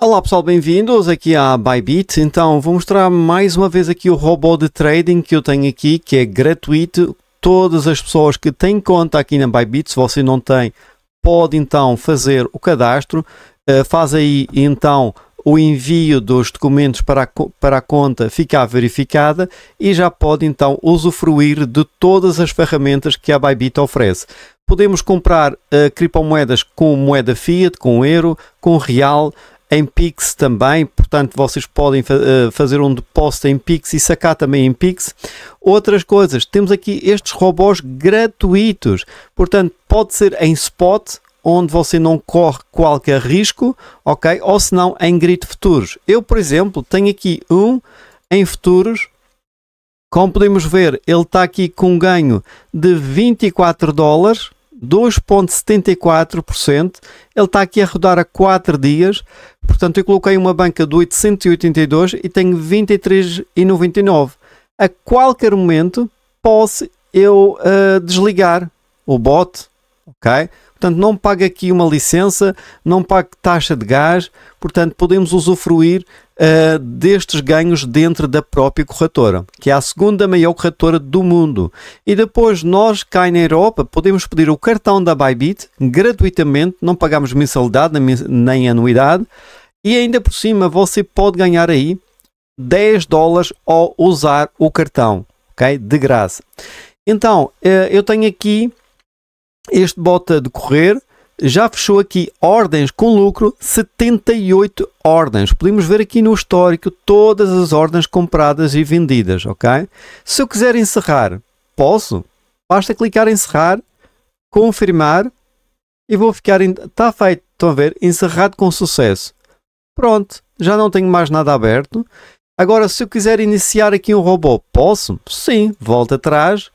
Olá pessoal, bem-vindos aqui à Bybit. Então vou mostrar mais uma vez aqui o robô de trading que eu tenho aqui, que é gratuito. Todas as pessoas que têm conta aqui na Bybit, se você não tem, pode então fazer o cadastro, faz aí então o envio dos documentos para a conta ficar verificada e já pode então usufruir de todas as ferramentas que a Bybit oferece. Podemos comprar criptomoedas com moeda fiat, com euro, com real, em Pix também, portanto vocês podem fazer um depósito em Pix e sacar também em Pix. Outras coisas, temos aqui estes robôs gratuitos, portanto pode ser em spot, onde você não corre qualquer risco, ok? Ou se não, em Grid Futures. Eu, por exemplo, tenho aqui um em futuros, como podemos ver, ele está aqui com um ganho de 24 dólares, 2,74%, ele está aqui a rodar a 4 dias, portanto eu coloquei uma banca de 882 e tenho 23,99. A qualquer momento posso eu desligar o bot, ok? Portanto não pago aqui uma licença, não pago taxa de gás, portanto podemos usufruir destes ganhos dentro da própria corretora, que é a segunda maior corretora do mundo. E depois nós cá na Europa podemos pedir o cartão da Bybit gratuitamente, não pagamos mensalidade nem anuidade, e ainda por cima você pode ganhar aí 10 dólares ao usar o cartão, ok? De graça. Então eu tenho aqui este bot a decorrer. Já fechou aqui ordens com lucro, 78 ordens. Podemos ver aqui no histórico todas as ordens compradas e vendidas, ok? Se eu quiser encerrar, posso. Basta clicar em encerrar, confirmar e vou ficar... Está feito, estão a ver? Encerrado com sucesso. Pronto, já não tenho mais nada aberto. Agora, se eu quiser iniciar aqui um robô, posso? Sim, volto atrás.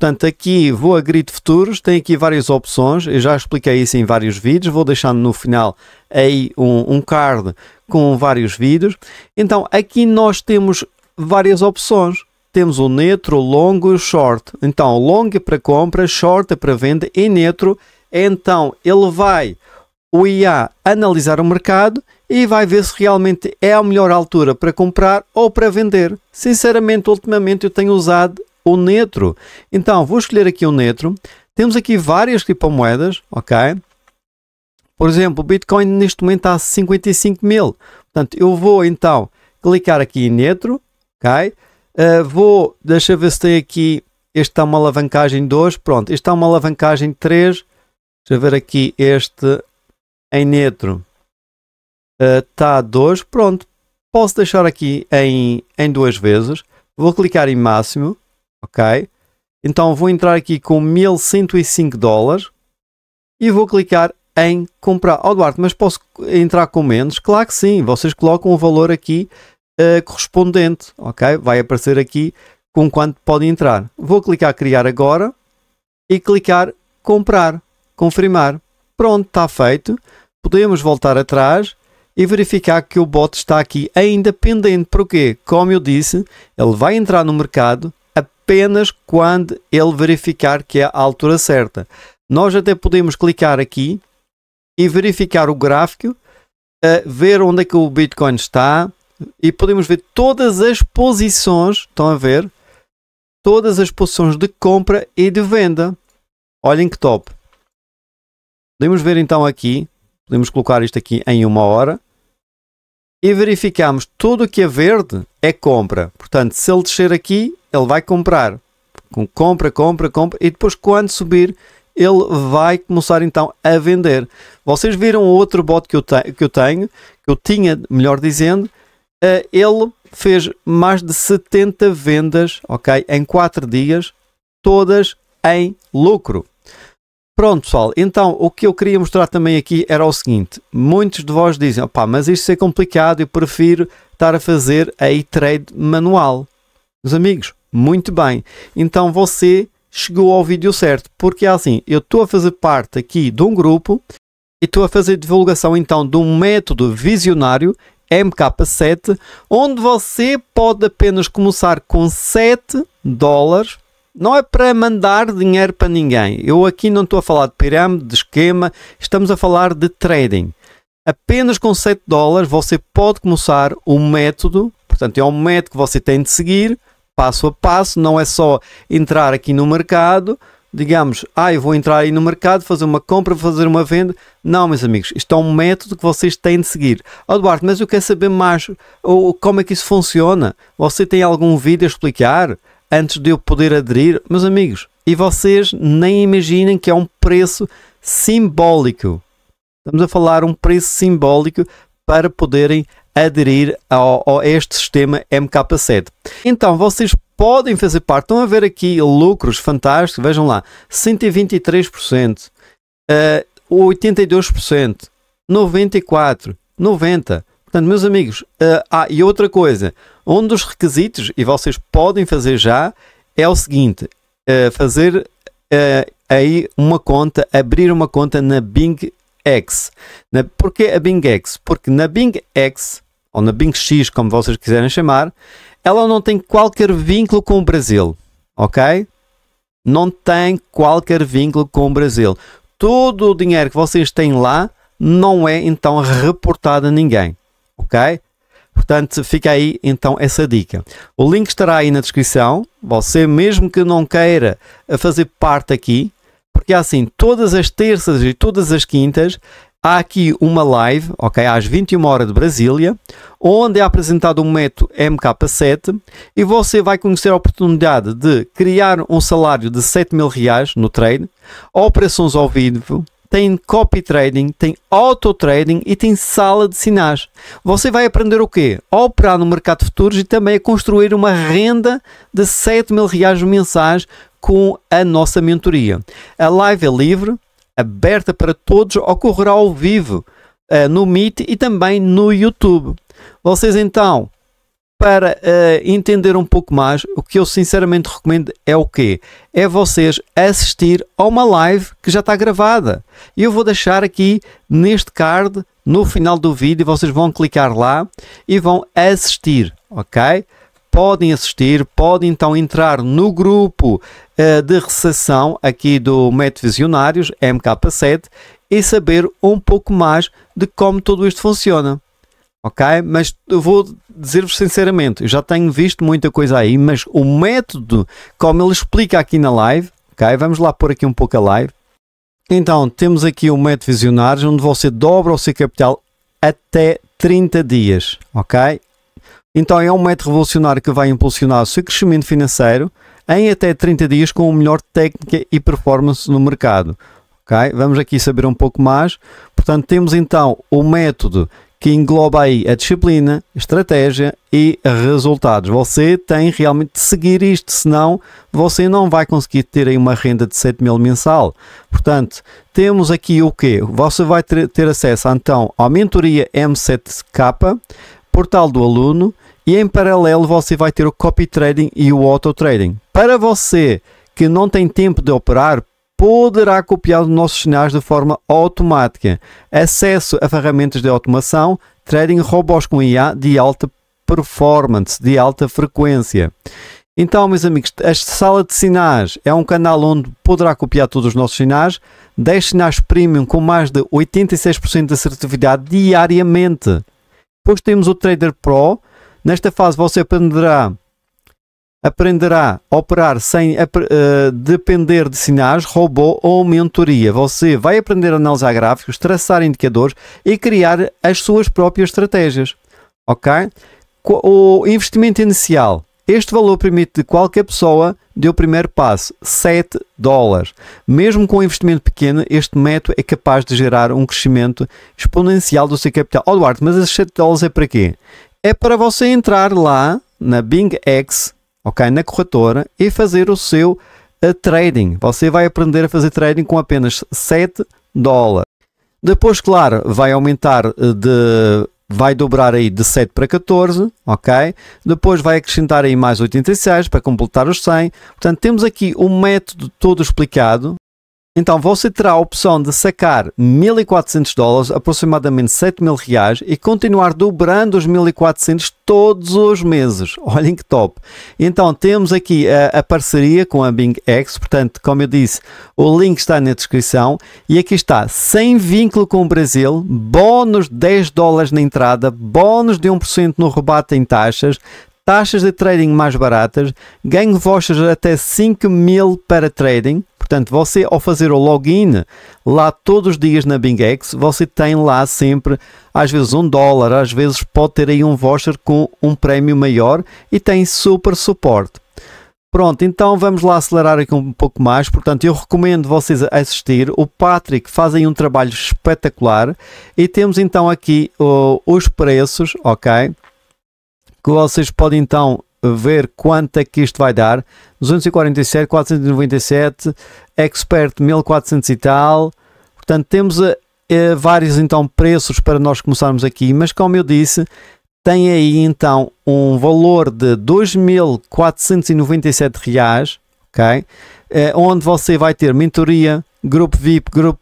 Portanto, aqui vou a Grid Futuros, tem aqui várias opções, eu já expliquei isso em vários vídeos, vou deixando no final aí um card com vários vídeos. Então, aqui nós temos várias opções, temos o neutro, o longo e o short. Então, longo é para compra, short é para venda e neutro, então ele vai, o IA, analisar o mercado e vai ver se realmente é a melhor altura para comprar ou para vender. Sinceramente, ultimamente eu tenho usado o neutro, então vou escolher aqui o neutro. Temos aqui várias criptomoedas, ok? Por exemplo, o Bitcoin neste momento está a 55 mil, portanto eu vou então clicar aqui em neutro, ok? Vou, deixa ver se tem aqui, este está uma alavancagem 2, pronto, este está uma alavancagem 3, deixa ver aqui, este em neutro está a 2, pronto, posso deixar aqui em 2 vezes, vou clicar em máximo. Ok, então vou entrar aqui com 1105 dólares e vou clicar em comprar. Oh Duarte, mas posso entrar com menos? Claro que sim, vocês colocam o valor aqui correspondente, ok? Vai aparecer aqui com quanto pode entrar. Vou clicar criar agora e clicar comprar, confirmar. Pronto, está feito. Podemos voltar atrás e verificar que o bot está aqui ainda pendente. Porquê? Como eu disse, ele vai entrar no mercado apenas quando ele verificar que é a altura certa. Nós até podemos clicar aqui e verificar o gráfico, ver onde é que o Bitcoin está, e podemos ver todas as posições, estão a ver? Todas as posições de compra e de venda. Olhem que top! Podemos ver então aqui, podemos colocar isto aqui em 1 hora, e verificamos tudo o que é verde é compra. Portanto, se ele descer aqui, ele vai comprar, compra, compra, compra, e depois quando subir ele vai começar então a vender. Vocês viram outro bot que eu tinha, melhor dizendo, ele fez mais de 70 vendas, ok, em 4 dias, todas em lucro. Pronto pessoal, então o que eu queria mostrar também aqui era o seguinte, muitos de vós dizem, opá, mas isto é complicado, eu prefiro estar a fazer aí trade manual. Meus amigos, muito bem, então você chegou ao vídeo certo, porque é assim, eu estou a fazer parte aqui de um grupo e estou a fazer divulgação então de um método visionário MK7, onde você pode apenas começar com 7 dólares, não é para mandar dinheiro para ninguém, eu aqui não estou a falar de pirâmide, de esquema, estamos a falar de trading. apenas com 7 dólares você pode começar um método, portanto é um método que você tem de seguir passo a passo, não é só entrar aqui no mercado, digamos, eu vou entrar aí no mercado, fazer uma compra, fazer uma venda. Não, meus amigos, isto é um método que vocês têm de seguir. Duarte, mas eu quero saber mais, como é que isso funciona? Você tem algum vídeo a explicar antes de eu poder aderir? Meus amigos, e vocês nem imaginem que é um preço simbólico. Estamos a falar um preço simbólico para poderem aderir a este sistema MK7. Então, vocês podem fazer parte. Estão a ver aqui lucros fantásticos. Vejam lá, 123%, 82%, 94%, 90%. Portanto, meus amigos, e outra coisa, um dos requisitos, e vocês podem fazer já, é o seguinte, fazer aí uma conta, abrir uma conta na BingX. Porquê a BingX? Porque na BingX, ou na BingX, como vocês quiserem chamar, ela não tem qualquer vínculo com o Brasil, ok? Não tem qualquer vínculo com o Brasil. Todo o dinheiro que vocês têm lá não é, então, reportado a ninguém. Ok? Portanto, fica aí então essa dica. O link estará aí na descrição. Você mesmo que não queira fazer parte aqui, porque assim, todas as terças e todas as quintas, há aqui uma live, ok, às 21 horas de Brasília, onde é apresentado um método MK7 e você vai conhecer a oportunidade de criar um salário de 7 mil reais no trade, operações ao vivo, tem copy trading, tem auto trading e tem sala de sinais. Você vai aprender o quê? A operar no mercado de futuros e também a construir uma renda de 7 mil reais mensais com a nossa mentoria. A live é livre, aberta para todos, ocorrerá ao vivo no Meet e também no YouTube. Vocês então, para entender um pouco mais, o que eu sinceramente recomendo é o quê? É vocês assistir a uma live que já está gravada. Eu vou deixar aqui neste card, no final do vídeo, vocês vão clicar lá e vão assistir, ok? Podem assistir, podem então entrar no grupo de recepção aqui do Método Visionários, MK7, e saber um pouco mais de como tudo isto funciona. Ok? Mas eu vou dizer-vos sinceramente, eu já tenho visto muita coisa aí, mas o método, como ele explica aqui na live, ok? Vamos lá pôr aqui um pouco a live. Então, temos aqui o Método Visionários, onde você dobra o seu capital até 30 dias, ok? Então é um método revolucionário que vai impulsionar o seu crescimento financeiro em até 30 dias com a melhor técnica e performance no mercado. Ok? Vamos aqui saber um pouco mais. Portanto, temos então o método que engloba aí a disciplina, estratégia e resultados. Você tem realmente de seguir isto, senão você não vai conseguir ter aí uma renda de 7 mil mensal. Portanto, temos aqui o quê? Você vai ter acesso então à mentoria M7K, portal do aluno, e em paralelo você vai ter o copy trading e o auto trading. Para você que não tem tempo de operar, poderá copiar os nossos sinais de forma automática. Acesso a ferramentas de automação, trading, robôs com IA de alta performance, de alta frequência. Então, meus amigos, a sala de sinais é um canal onde poderá copiar todos os nossos sinais. 10 sinais premium com mais de 86% de assertividade diariamente. Depois temos o Trader Pro. Nesta fase você aprenderá a operar sem depender de sinais, robô ou mentoria. Você vai aprender a analisar gráficos, traçar indicadores e criar as suas próprias estratégias. Ok? O investimento inicial. Este valor permite de qualquer pessoa deu o primeiro passo, 7 dólares. Mesmo com um investimento pequeno, este método é capaz de gerar um crescimento exponencial do seu capital. Duarte, mas esses 7 dólares é para quê? É para você entrar lá na BingX, ok, na corretora, e fazer o seu trading. Você vai aprender a fazer trading com apenas 7 dólares. Depois, claro, vai aumentar de... vai dobrar aí de 7 para 14, ok? Depois vai acrescentar aí mais 86 para completar os 100. Portanto, temos aqui o método todo explicado. Então vou citar a opção de sacar 1.400 dólares, aproximadamente 7 mil reais, e continuar dobrando os 1.400 todos os meses. Olhem que top! Então temos aqui a parceria com a BingX, portanto, como eu disse, o link está na descrição. E aqui está, sem vínculo com o Brasil, bónus 10 dólares na entrada, bónus de 1% no rebate em taxas, taxas de trading mais baratas, ganho vouchers até 5 mil para trading. Portanto, você ao fazer o login lá todos os dias na BingX, você tem lá sempre, às vezes $1, às vezes pode ter aí um voucher com um prémio maior e tem super suporte. Pronto, então vamos lá acelerar aqui um pouco mais. Portanto, eu recomendo vocês assistir. O Patrick faz aí um trabalho espetacular e temos então aqui os preços, ok? Que vocês podem então ver quanto é que isto vai dar. 247, 497, Expert 1400 e tal. Portanto, temos vários então preços para nós começarmos aqui, mas como eu disse, tem aí então um valor de 2.497 reais, ok? Onde você vai ter mentoria, grupo VIP, grupo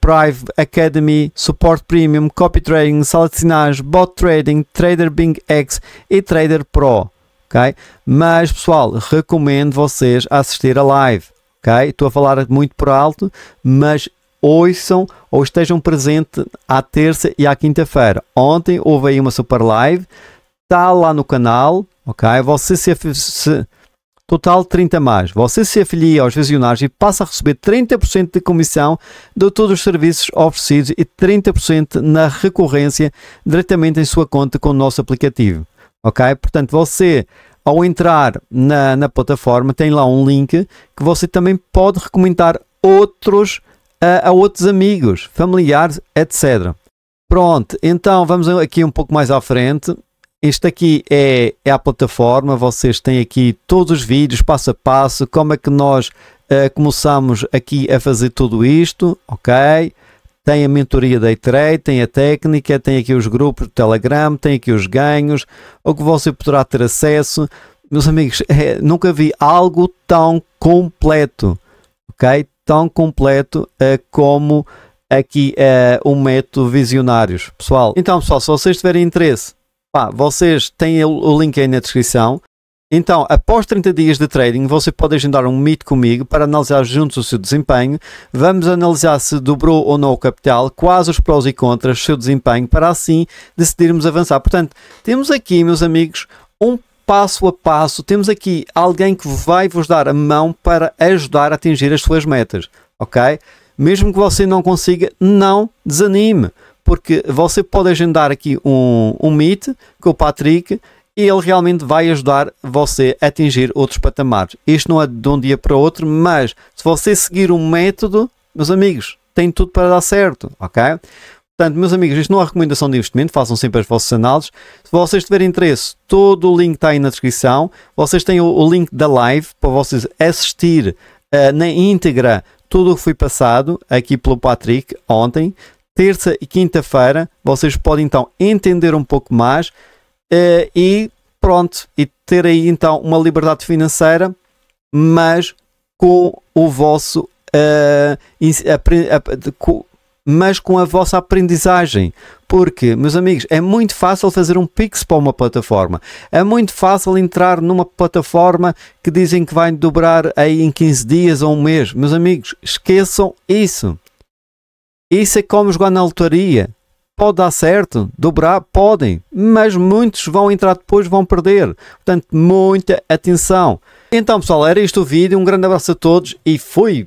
Private Academy, Support Premium, Copy Trading, Sala de Sinais, Bot Trading, Trader BingX e Trader Pro. Okay? Mas pessoal, recomendo vocês assistir a live, okay? Estou a falar muito por alto, mas ouçam ou estejam presentes à terça e à quinta-feira. Ontem houve aí uma super live, está lá no canal, okay? Você se total 30 mais. Você se afilia aos Visionários e passa a receber 30% de comissão de todos os serviços oferecidos e 30% na recorrência diretamente em sua conta com o nosso aplicativo. Ok? Portanto, você ao entrar na plataforma tem lá um link que você também pode recomendar outros a outros amigos, familiares, etc. Pronto, então vamos aqui um pouco mais à frente. Isto aqui é a plataforma, vocês têm aqui todos os vídeos, passo a passo, como é que nós começamos aqui a fazer tudo isto, ok? Tem a mentoria Day Trade, tem a técnica, tem aqui os grupos do Telegram, tem aqui os ganhos, o que você poderá ter acesso. Meus amigos, nunca vi algo tão completo, ok? Tão completo como aqui o método Visionários, pessoal. Então, pessoal, se vocês tiverem interesse, vocês têm o link aí na descrição. Então, após 30 dias de trading, você pode agendar um meet comigo para analisar juntos o seu desempenho. Vamos analisar se dobrou ou não o capital, quais os prós e contras do seu desempenho, para assim decidirmos avançar. Portanto, temos aqui, meus amigos, um passo a passo. Temos aqui alguém que vai vos dar a mão para ajudar a atingir as suas metas, ok? Mesmo que você não consiga, não desanime, porque você pode agendar aqui um meet com o Patrick e ele realmente vai ajudar você a atingir outros patamares. Isto não é de um dia para o outro, mas se você seguir um método, meus amigos, tem tudo para dar certo, ok? Portanto, meus amigos, isto não é recomendação de investimento, façam sempre as vossas análises. Se vocês tiverem interesse, todo o link está aí na descrição. Vocês têm o link da live para vocês assistir na íntegra tudo o que foi passado aqui pelo Patrick ontem. Terça e quinta-feira vocês podem então entender um pouco mais e pronto, e ter aí então uma liberdade financeira, mas com o vosso mas com a vossa aprendizagem, porque, meus amigos, é muito fácil fazer um pix para uma plataforma, é muito fácil entrar numa plataforma que dizem que vai dobrar aí em 15 dias ou um mês. Meus amigos, esqueçam isso. Isso é como jogar na lotaria. Pode dar certo, dobrar, podem, mas muitos vão entrar depois, vão perder. Portanto, muita atenção. Então, pessoal, era este o vídeo. Um grande abraço a todos e fui!